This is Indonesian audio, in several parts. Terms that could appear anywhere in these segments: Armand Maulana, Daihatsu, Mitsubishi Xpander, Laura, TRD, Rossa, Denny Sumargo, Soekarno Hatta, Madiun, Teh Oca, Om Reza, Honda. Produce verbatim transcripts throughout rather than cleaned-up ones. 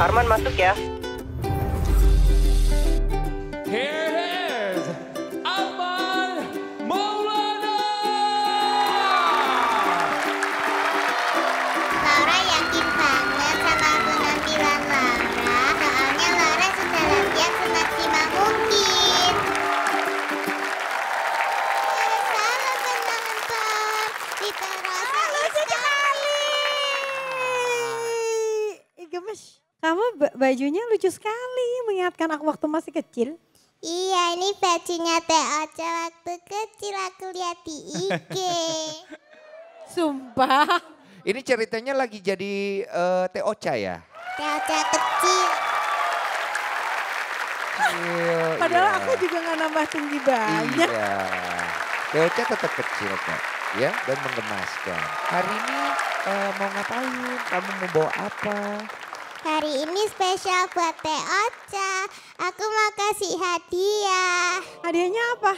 Arman masuk ya. Here is Armand Maulana. Laura yakin banget sama penampilan Laura, soalnya Laura sudah latihan semaksimal mungkin. Halo penonton, kita Rossa sekali. Gemes, kamu bajunya lucu sekali, mengingatkan aku waktu masih kecil. Iya, ini bajunya Teh Oca waktu kecil aku lihat di I G. Sumpah. Ini ceritanya lagi jadi uh, Teh Oca ya? Teh Oca kecil. Iya, padahal iya. Aku juga gak nambah tinggi banyak. Iya. Teh Oca tetap kecil kok. Ya, dan menggemaskan. Hari ini uh, mau ngapain? Kamu mau bawa apa? Hari ini spesial buat Teh Oca. Aku mau kasih hadiah. Hadiahnya apa?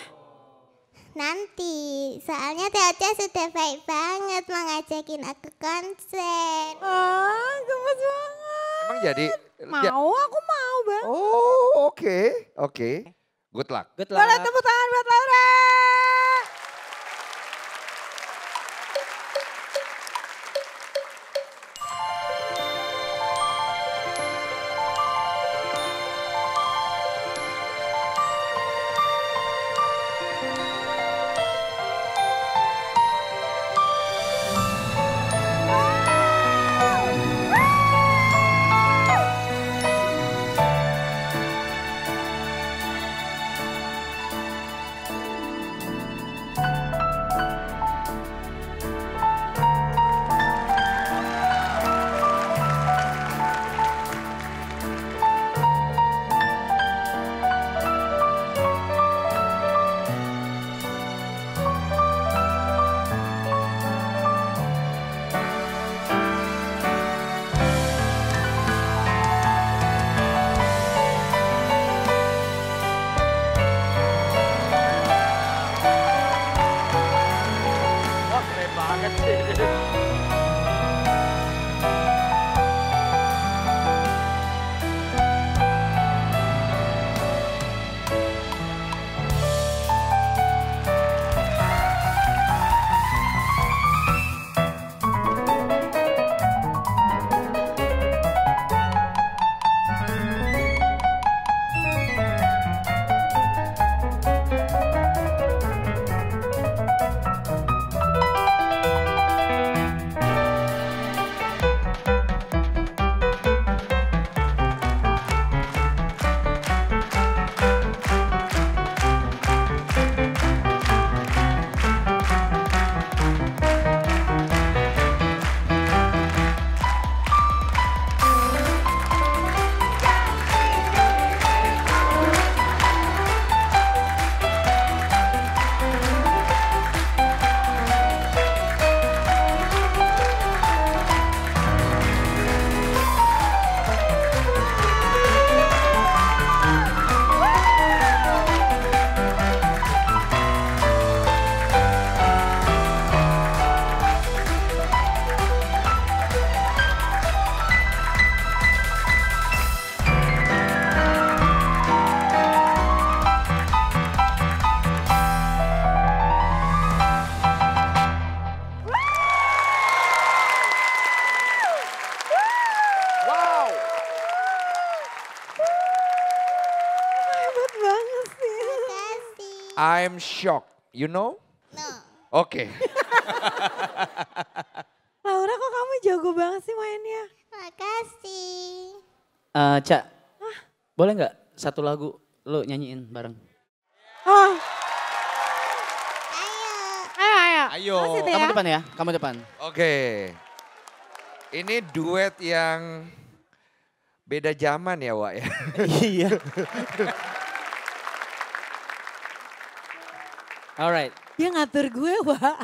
Nanti, soalnya Teh Oca sudah baik banget mengajakin aku konser. Oh, gemes banget. Emang jadi? Mau, ya. Aku mau banget. Oh, oke. Okay. Oke, okay. Good luck. Good luck. Boleh tepuk tangan buat Laura. I'm shocked, you know? No. Oke. Okay. Laura, kok kamu jago banget sih mainnya? Makasih. Uh, Cak, hah? Boleh nggak satu lagu lo nyanyiin bareng? Oh. Ayo. Ayo, ayo. Ayo. Maksud ya? Kamu depan ya, kamu depan. Oke. Okay. Ini duet yang beda zaman ya, Wak ya? Iya. Alright. Dia ngatur gue, Wak.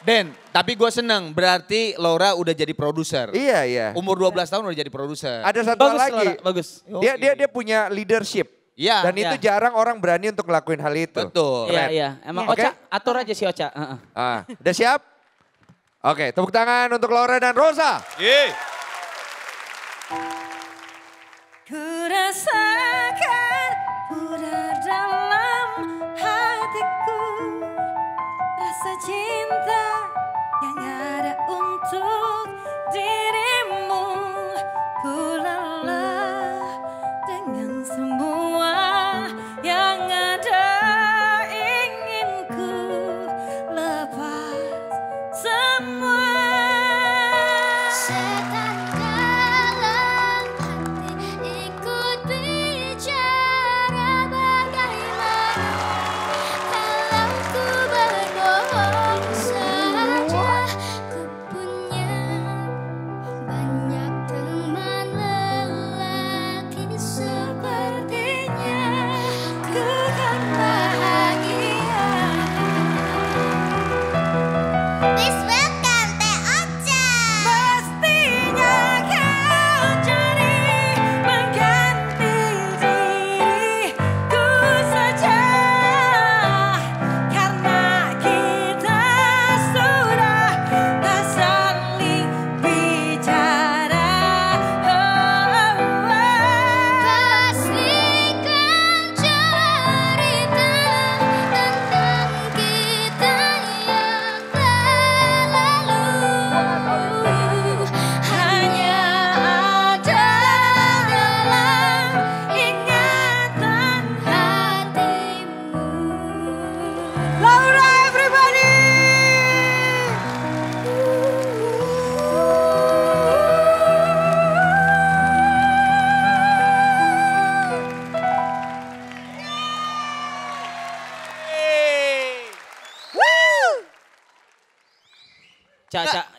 Den, tapi gue seneng. Berarti Laura udah jadi produser. Iya, iya. Umur dua belas tahun udah jadi produser. Ada satu bagus, lagi. Laura. Bagus. Dia, dia, dia punya leadership. Iya. Dan ya. Itu jarang orang berani untuk ngelakuin hal itu. Betul. Iya, iya. Emang ya. Oca, okay. Atur aja si Oca. Uh -uh. Ah, udah siap? Oke, tepuk tangan untuk Laura dan Rossa. Yeay. Kurasakan udara dalam hatiku, rasa cinta yang ada untuk dirimu. Ku lelah dengan semua yang ada, ingin ku lepas semua.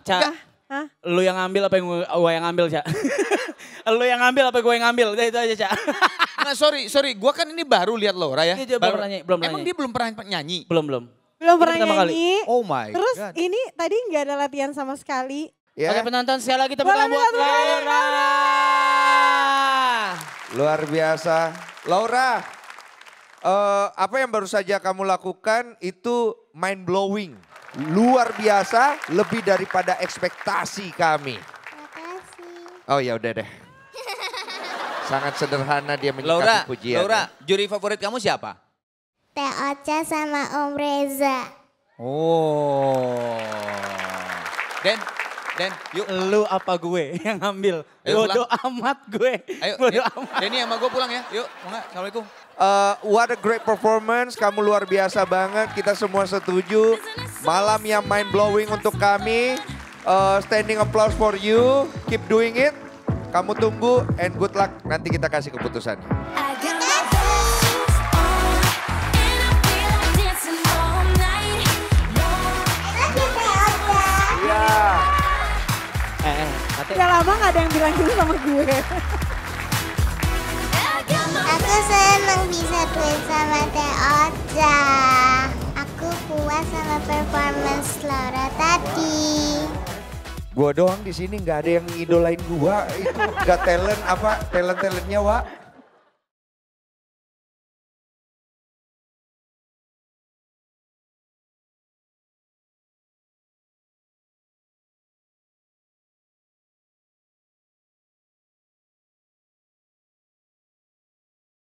Ca, Ca, lu yang ngambil apa yang gue yang ngambil, Ca? Lu yang ngambil apa gue yang ngambil? Itu aja, Ca. Nah, sorry, sorry. Gue kan ini baru lihat Laura ya. Dia baru nyanyi, belum nyanyi. Emang dia belum pernah nyanyi? Belum, belum. Belum pernah nyanyi. Oh my God. Terus ini tadi gak ada latihan sama sekali. Oke, penonton sekali lagi tepuk tangan buat Laura. Luar biasa. Laura, apa yang baru saja kamu lakukan itu mind blowing. Luar biasa, lebih daripada ekspektasi kami. Makasih. Oh ya udah deh. Sangat sederhana dia menyikapi pujian. Laura, juri favorit kamu siapa? Teh Oca sama Om Reza. Oh. Den, Den, yuk. Lu apa gue yang ngambil? Bodoh amat gue. Ayo, bodoh amat. Denny sama gue pulang ya. Yuk, mau gak? Assalamualaikum. Uh, what a great performance, kamu luar biasa banget, kita semua setuju. Malam yang mind blowing untuk kami, uh, standing applause for you, keep doing it, kamu tunggu and good luck, nanti kita kasih keputusannya. Yeah. Eh, eh, udah lama gak ada yang bilang gitu sama gue. Aku senang bisa duet sama Teh Oca. Aku puas sama performance Laura tadi. Gua doang di sini nggak ada yang idolain gua. Itu nggak talent apa talent talentnya, Wak.